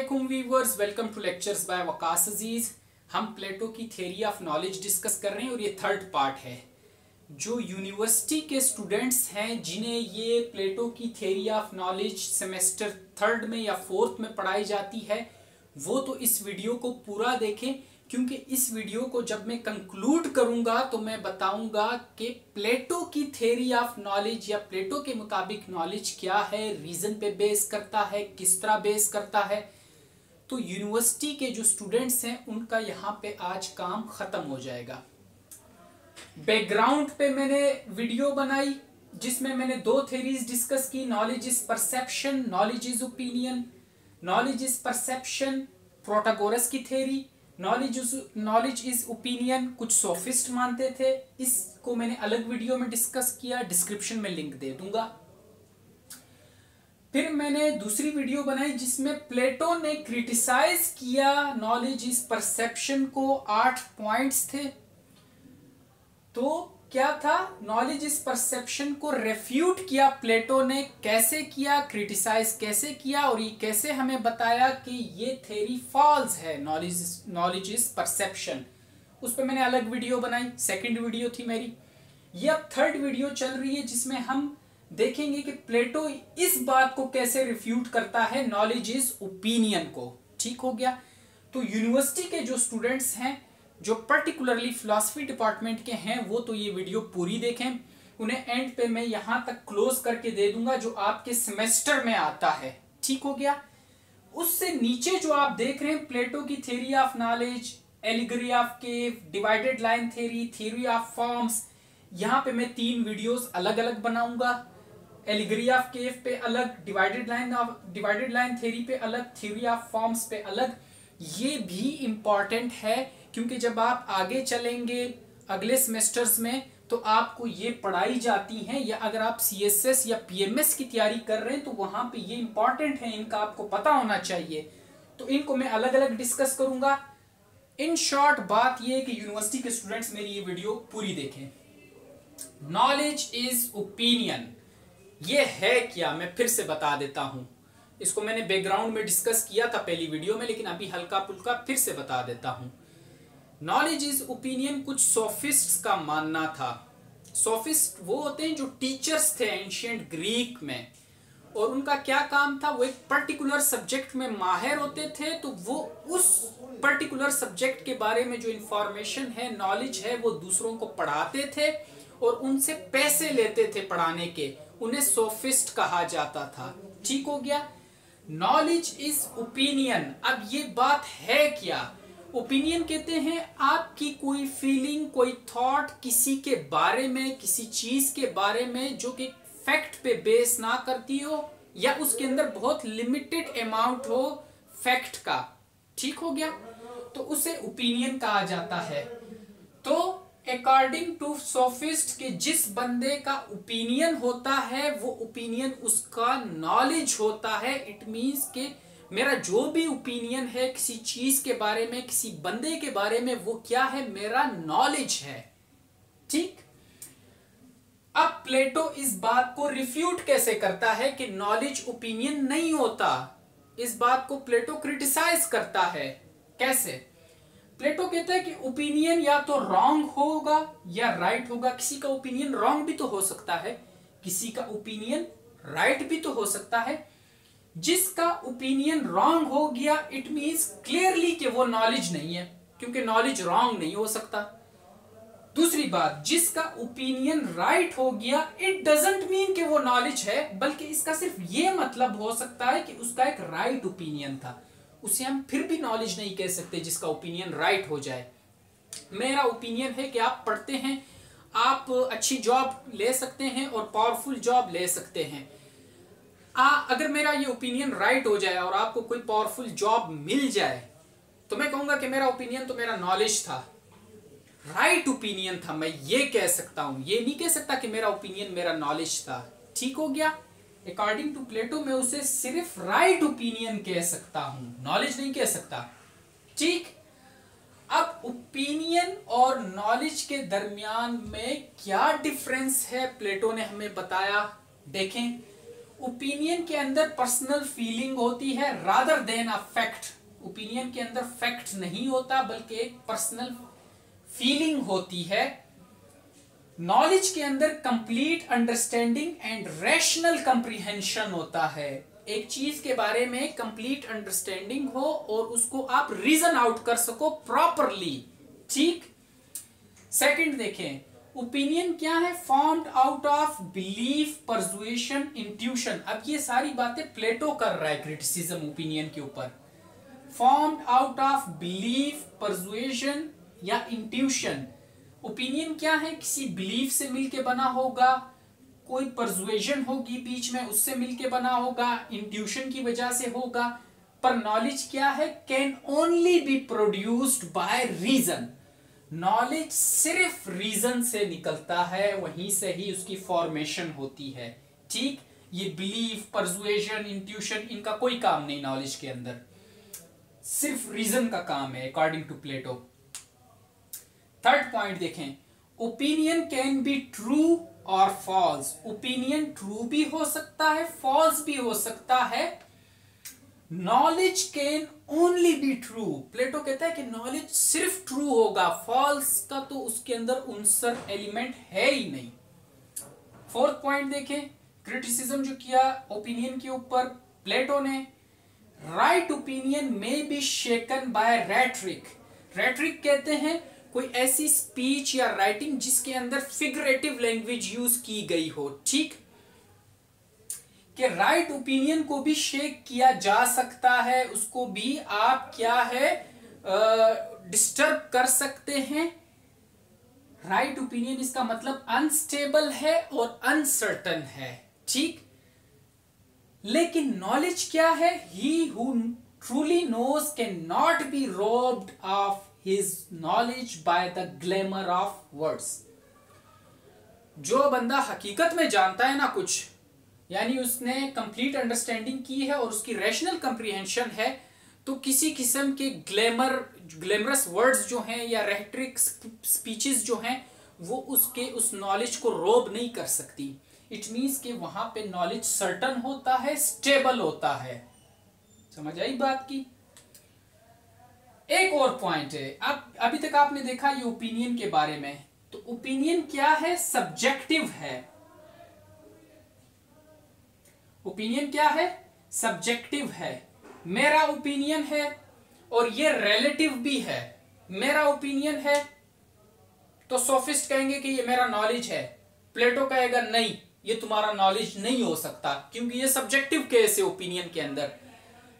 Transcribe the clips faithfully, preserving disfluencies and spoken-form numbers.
Assalamualaikum viewers, welcome to lectures by Waqas अजीज। हम प्लेटो की theory of knowledge discuss कर रहे हैं और ये थर्ड पार्ट है। जो यूनिवर्सिटी के स्टूडेंट्स हैं जिन्हें ये प्लेटो की theory of knowledge semester third में या फोर्थ में पढ़ाई जाती है वो तो इस वीडियो को पूरा देखें, क्योंकि इस वीडियो को जब मैं कंक्लूड करूँगा तो मैं बताऊँगा कि प्लेटो की थ्योरी ऑफ नॉलेज या प्लेटो के मुताबिक नॉलेज क्या है, रीज़न पे बेस करता है, किस तरह बेस करता है। तो यूनिवर्सिटी के जो स्टूडेंट्स हैं उनका यहाँ पे आज काम ख़त्म हो जाएगा। बैकग्राउंड पे मैंने वीडियो बनाई जिसमें मैंने दो थ्योरीज डिस्कस की, knowledge is perception, knowledge is opinion. Knowledge is perception Protagoras की theory, knowledge knowledge is opinion कुछ सोफिस्ट मानते थे, इसको मैंने अलग वीडियो में डिस्कस किया, डिस्क्रिप्शन में लिंक दे दूंगा। फिर मैंने दूसरी वीडियो बनाई जिसमें प्लेटो ने क्रिटिसाइज किया नॉलेज इज परसेप्शन को, आठ पॉइंट्स थे। तो क्या था, नॉलेज इज परसेप्शन को रेफ्यूट किया प्लेटो ने, कैसे किया, क्रिटिसाइज कैसे किया, और ये कैसे हमें बताया कि ये थ्योरी फॉल्स है, नॉलेज नॉलेज इज परसेप्शन। उस पर मैंने अलग वीडियो बनाई, सेकंड वीडियो थी मेरी। ये अब थर्ड वीडियो चल रही है जिसमें हम देखेंगे कि प्लेटो इस बात को कैसे रिफ्यूट करता है, नॉलेज इज ओपिनियन को। ठीक हो गया। तो यूनिवर्सिटी के जो स्टूडेंट्स हैं जो पर्टिकुलरली फिलॉसफी डिपार्टमेंट के हैं वो तो ये वीडियो पूरी देखें, उन्हें एंड पे मैं यहाँ तक क्लोज करके दे दूंगा जो आपके सेमेस्टर में आता है। ठीक हो गया। उससे नीचे जो आप देख रहे हैं, प्लेटो की theory of knowledge, allegory of cave, divided line theory, theory of forms, यहाँ पे मैं तीन वीडियोस अलग अलग बनाऊंगा। एलिगरी ऑफ केव पे अलग, divided line divided line theory पे अलग, थ्योरी ऑफ फॉर्म्स पे अलग। ये भी इम्पॉर्टेंट है क्योंकि जब आप आगे चलेंगे अगले सेमेस्टर्स में तो आपको ये पढ़ाई जाती हैं, या अगर आप सी एस एस या पी एम एस की तैयारी कर रहे हैं तो वहाँ पे ये इम्पॉर्टेंट है, इनका आपको पता होना चाहिए। तो इनको मैं अलग अलग डिस्कस करूँगा। इन शॉर्ट बात ये है कि यूनिवर्सिटी के स्टूडेंट्स मेरी ये वीडियो पूरी देखें। नॉलेज इज ओपिनियन ये है क्या, मैं फिर से बता देता हूँ। इसको मैंने बैकग्राउंड में डिस्कस किया था पहली वीडियो में, लेकिन अभी हल्का फुल्का फिर से बता देता हूँ। नॉलेज इज ओपिनियन कुछ सोफिस्ट्स का मानना था। सोफिस्ट वो होते हैं जो टीचर्स थे एंशिएंट ग्रीक में, और उनका क्या काम था, वो एक पर्टिकुलर सब्जेक्ट में माहिर होते थे, तो वो उस पर्टिकुलर सब्जेक्ट के बारे में जो इंफॉर्मेशन है, नॉलेज है, वो दूसरों को पढ़ाते थे और उनसे पैसे लेते थे पढ़ाने के, उन्हें सोफिस्ट कहा जाता था। ठीक हो गया। नॉलेज इज ओपिनियन, अब ये बात है क्या। ओपिनियन कहते हैं आपकी कोई फीलिंग, कोई थॉट किसी के बारे में, किसी चीज के बारे में जो कि फैक्ट पे बेस ना करती हो, या उसके अंदर बहुत लिमिटेड अमाउंट हो फैक्ट का। ठीक हो गया। तो उसे ओपिनियन कहा जाता है। तो अकॉर्डिंग टू सोफिस्ट के जिस बंदे का ओपिनियन होता है वो ओपिनियन उसका नॉलेज होता है। इट मीन्स के मेरा जो भी ओपिनियन है किसी चीज के बारे में, किसी बंदे के बारे में, वो क्या है, मेरा नॉलेज है। ठीक। अब प्लेटो इस बात को रिफ्यूट कैसे करता है कि नॉलेज ओपिनियन नहीं होता, इस बात को प्लेटो क्रिटिसाइज करता है। कैसे, प्लेटो कहता है कि ओपिनियन या तो रॉन्ग होगा या राइट होगा। किसी का ओपिनियन रॉन्ग भी तो हो सकता है, किसी का ओपिनियन राइट भी तो हो सकता है। जिसका ओपिनियन रॉन्ग हो गया इट मींस क्लियरली कि वो नॉलेज नहीं है, क्योंकि नॉलेज रॉन्ग नहीं हो सकता। दूसरी बात, जिसका ओपिनियन राइट हो गया इट डजंट मीन कि वो नॉलेज है, बल्कि इसका सिर्फ ये मतलब हो सकता है कि उसका एक राइट ओपिनियन था, उसे हम फिर भी नॉलेज नहीं कह सकते जिसका ओपिनियन राइट हो जाए। मेरा ओपिनियन है कि आप पढ़ते हैं, आप अच्छी जॉब ले सकते हैं और पावरफुल जॉब ले सकते हैं। आ, अगर मेरा ये ओपिनियन राइट हो जाए और आपको कोई पावरफुल जॉब मिल जाए तो मैं कहूंगा कि मेरा ओपिनियन तो मेरा नॉलेज था, राइट ओपिनियन था, मैं ये कह सकता हूं। ये नहीं कह सकता कि मेरा ओपिनियन मेरा नॉलेज था। ठीक हो गया। अकॉर्डिंग टू प्लेटो मैं उसे सिर्फ राइट ओपिनियन कह सकता हूं, नॉलेज नहीं कह सकता। ठीक। अब ओपिनियन और नॉलेज के दरमियान में क्या डिफरेंस है, प्लेटो ने हमें बताया। देखें, ओपिनियन के अंदर पर्सनल फीलिंग होती है rather than a fact. Opinion के अंदर फैक्ट नहीं होता बल्कि एक पर्सनल फीलिंग होती है। नॉलेज के अंदर complete understanding and rational comprehension होता है। एक चीज के बारे में कंप्लीट अंडरस्टैंडिंग हो और उसको आप रीजन आउट कर सको प्रॉपरली। ठीक, सेकंड देखें, ओपिनियन क्या है? Formed out of belief, persuasion, intuition. अब ये सारी बातें प्लेटो कर रहा है क्रिटिसिज्म ओपिनियन के ऊपर। Formed out of belief, persuasion या इंट्यूशन। ओपिनियन क्या है? किसी बिलीफ से मिलके बना होगा, कोई परसुएशन होगी बीच में उससे मिलके बना होगा, इंट्यूशन की वजह से होगा। पर नॉलेज क्या है? Can only be produced by reason. Knowledge सिर्फ रीजन से निकलता है, वहीं से ही उसकी फॉर्मेशन होती है। ठीक, ये बिलीफ, परसुएशन, इंट्यूशन इनका कोई काम नहीं नॉलेज के अंदर, सिर्फ रीजन का काम है according to Plato. Third point देखें, ओपिनियन कैन बी ट्रू और फॉल्स। ओपिनियन ट्रू भी हो सकता है, फॉल्स भी हो सकता है। Knowledge can only be true. Plato कहता है कि नॉलेज सिर्फ ट्रू होगा, फॉल्स का तो उसके अंदर उनसर एलिमेंट है ही नहीं। फोर्थ पॉइंट देखें, क्रिटिसिज्म जो किया ओपिनियन के ऊपर प्लेटो ने, राइट ओपिनियन में be shaken by rhetoric. Rhetoric कहते हैं कोई ऐसी स्पीच या राइटिंग जिसके अंदर फिगरेटिव लैंग्वेज यूज की गई हो। ठीक, कि राइट ओपिनियन को भी शेक किया जा सकता है, उसको भी आप क्या है डिस्टर्ब कर सकते हैं। राइट ओपिनियन इसका मतलब अनस्टेबल है और अनसर्टन है। ठीक, लेकिन नॉलेज क्या है? He who truly knows can not be robbed of His knowledge by the glamour of words. जो बंदा हकीकत में जानता है ना कुछ, यानी उसने complete understanding की है और उसकी rational comprehension है, तो किसी किस्म के glamour, glamorous words जो हैं या rhetoric speeches जो हैं वो उसके उस knowledge को rob नहीं कर सकती। It means कि वहाँ पे knowledge certain होता है, stable होता है। समझ आई बात की? एक और पॉइंट है, अब अभी तक आपने देखा ये ओपिनियन के बारे में, तो ओपिनियन क्या है? सब्जेक्टिव है। ओपिनियन क्या है? सब्जेक्टिव है। मेरा ओपिनियन है और ये रिलेटिव भी है। मेरा ओपिनियन है तो सोफिस्ट कहेंगे कि ये मेरा नॉलेज है, प्लेटो कहेगा नहीं ये तुम्हारा नॉलेज नहीं हो सकता क्योंकि ये सब्जेक्टिव केस है। ओपिनियन के अंदर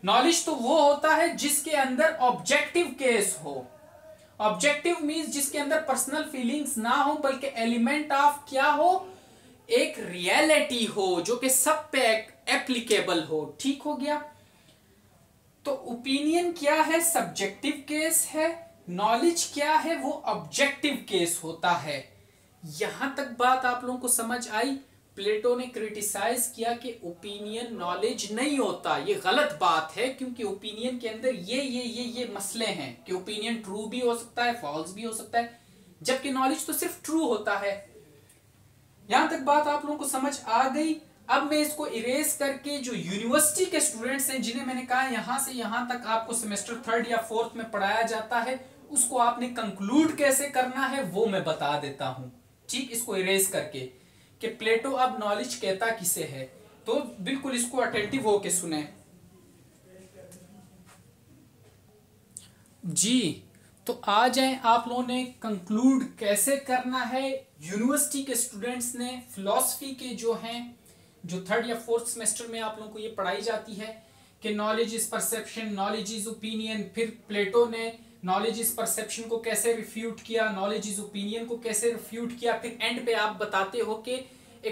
नॉलेज तो वो होता है जिसके अंदर ऑब्जेक्टिव केस हो। ऑब्जेक्टिव मींस जिसके अंदर पर्सनल फीलिंग्स ना हो बल्कि एलिमेंट ऑफ क्या हो, एक रियलिटी हो जो कि सब पे एप्लीकेबल हो। ठीक हो गया, तो ओपिनियन क्या है? सब्जेक्टिव केस है। नॉलेज क्या है? वो ऑब्जेक्टिव केस होता है। यहां तक बात आप लोगों को समझ आई? प्लेटो ने क्रिटिसाइज किया कि ओपिनियन नॉलेज नहीं होता, ये गलत बात है क्योंकि ओपिनियन के अंदर ये ये ये ये मसले हैं कि ओपिनियन ट्रू भी हो सकता है, फॉल्स भी हो सकता है, जबकि नॉलेज तो सिर्फ ट्रू होता है। यहां तक बात आप लोगों को समझ आ गई? अब मैं इसको इरेज करके जो यूनिवर्सिटी के स्टूडेंट्स हैं जिन्हें मैंने कहा यहां से यहां तक आपको सेमेस्टर थर्ड या फोर्थ में पढ़ाया जाता है, उसको आपने कंक्लूड कैसे करना है वो मैं बता देता हूं। ठीक, इसको इरेज करके कि प्लेटो अब नॉलेज कहता किसे है, तो बिल्कुल इसको अटेंटिव होके सुने जी। तो आ जाए आप लोगों ने कंक्लूड कैसे करना है। यूनिवर्सिटी के स्टूडेंट्स ने फिलॉसफी के जो हैं, जो थर्ड या फोर्थ सेमेस्टर में आप लोगों को ये पढ़ाई जाती है कि knowledge is perception, knowledge is opinion. फिर प्लेटो ने नॉलेज इस परसेप्शन को कैसे रिफ्यूट किया, नॉलेज इज ओपिनियन को कैसे रिफ्यूट किया। फिर एंड पे आप बताते हो कि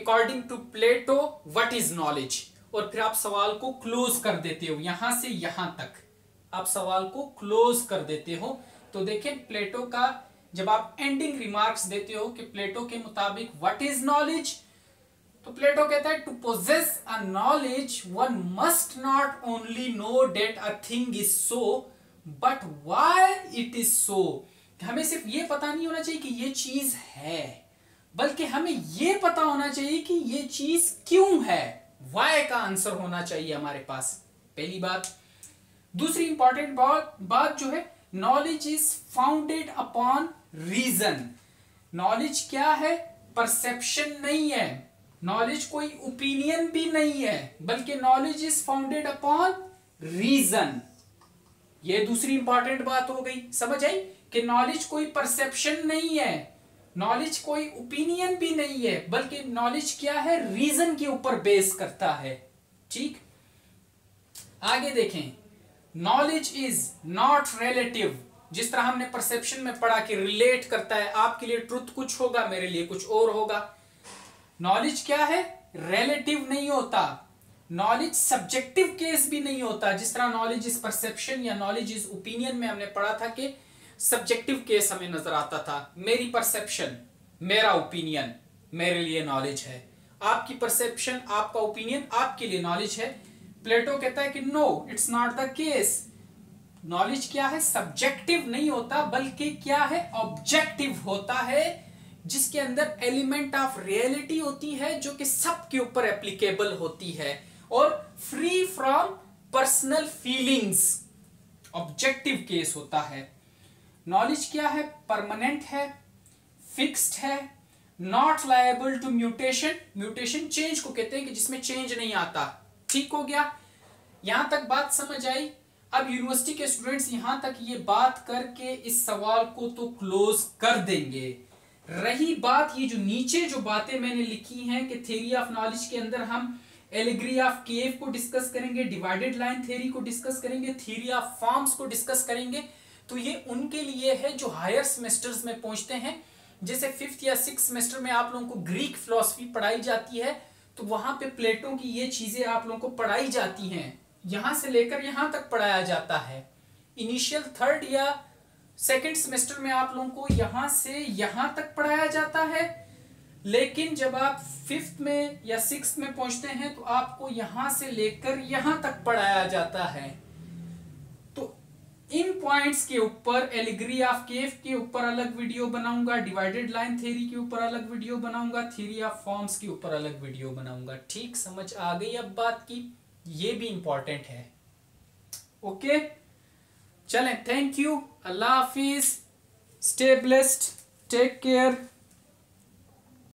according to Plato what is knowledge, और फिर आप सवाल को क्लोज कर देते हो। यहां से यहां तक आप सवाल को क्लोज कर देते हो। तो देखें प्लेटो का, जब आप एंडिंग रिमार्क्स देते हो कि प्लेटो के मुताबिक व्हाट इज नॉलेज, तो प्लेटो कहता है to possess a knowledge one must not only know that a thing is so but why it is so. हमें सिर्फ ये पता नहीं होना चाहिए कि ये चीज है, बल्कि हमें ये पता होना चाहिए कि ये चीज क्यों है। वाई का आंसर होना चाहिए हमारे पास, पहली बात। दूसरी इंपॉर्टेंट बात बात जो है, knowledge is founded upon reason. Knowledge क्या है? परसेप्शन नहीं है, नॉलेज कोई ओपिनियन भी नहीं है, बल्कि knowledge is founded upon reason. ये दूसरी इंपॉर्टेंट बात हो गई, समझ आई कि नॉलेज कोई परसेप्शन नहीं है, नॉलेज कोई ओपिनियन भी नहीं है, बल्कि नॉलेज क्या है? रीजन के ऊपर बेस करता है। ठीक, आगे देखें, नॉलेज इज नॉट रिलेटिव। जिस तरह हमने परसेप्शन में पढ़ा कि रिलेट करता है, आपके लिए ट्रुथ कुछ होगा, मेरे लिए कुछ और होगा। नॉलेज क्या है? रिलेटिव नहीं होता, नॉलेज सब्जेक्टिव केस भी नहीं होता। जिस तरह नॉलेज इज परसेप्शन या नॉलेज इज ओपिनियन में हमने पढ़ा था कि सब्जेक्टिव केस हमें नजर आता था, मेरी परसेप्शन, मेरा ओपिनियन मेरे लिए नॉलेज है, आपकी परसेप्शन, आपका ओपिनियन आपके लिए नॉलेज है। प्लेटो कहता है कि no, it's not the case. Knowledge क्या है? सब्जेक्टिव नहीं होता, बल्कि क्या है? ऑब्जेक्टिव होता है, जिसके अंदर एलिमेंट ऑफ रियलिटी होती है, जो कि सबके ऊपर एप्लीकेबल होती है, और free from personal feelings, objective case होता है। नॉलेज क्या है? परमानेंट है, फिक्स्ड है, not liable to mutation. Mutation change को कहते हैं कि जिसमें चेंज नहीं आता। ठीक हो गया, यहां तक बात समझ आई। अब यूनिवर्सिटी के स्टूडेंट्स यहां तक ये बात करके इस सवाल को तो क्लोज कर देंगे। रही बात ये जो नीचे जो बातें मैंने लिखी हैं कि थ्योरी ऑफ नॉलेज के अंदर हम एलेगरी ऑफ केव को डिस्कस करेंगे, डिवाइडेड लाइन थ्योरी को डिस्कस करेंगे, थ्योरी ऑफ फॉर्म्स को डिस्कस करेंगे, तो ये उनके लिए है जो हायर सेमेस्टर्स में पहुंचते हैं। जैसे फिफ्थ या सिक्स सेमेस्टर में आप लोगों को ग्रीक फिलोसफी पढ़ाई जाती है, तो वहां पे प्लेटो की ये चीजें आप लोगों को पढ़ाई जाती हैं, यहां से लेकर यहां तक पढ़ाया जाता है। इनिशियल थर्ड या सेकेंड सेमेस्टर में आप लोगों को यहां से यहां तक पढ़ाया जाता है, लेकिन जब आप फिफ्थ में या सिक्स्थ में पहुंचते हैं तो आपको यहां से लेकर यहां तक पढ़ाया जाता है। तो इन पॉइंट्स के ऊपर, एलेगरी ऑफ केव के ऊपर अलग वीडियो बनाऊंगा, डिवाइडेड लाइन थ्योरी के ऊपर अलग वीडियो बनाऊंगा, थ्योरी ऑफ फॉर्म्स के ऊपर अलग वीडियो बनाऊंगा। ठीक, समझ आ गई अब बात की, ये भी इंपॉर्टेंट है। ओके, चलें, थैंक यू, अल्लाह हाफिज, स्टे ब्लेस्ड, टेक केयर।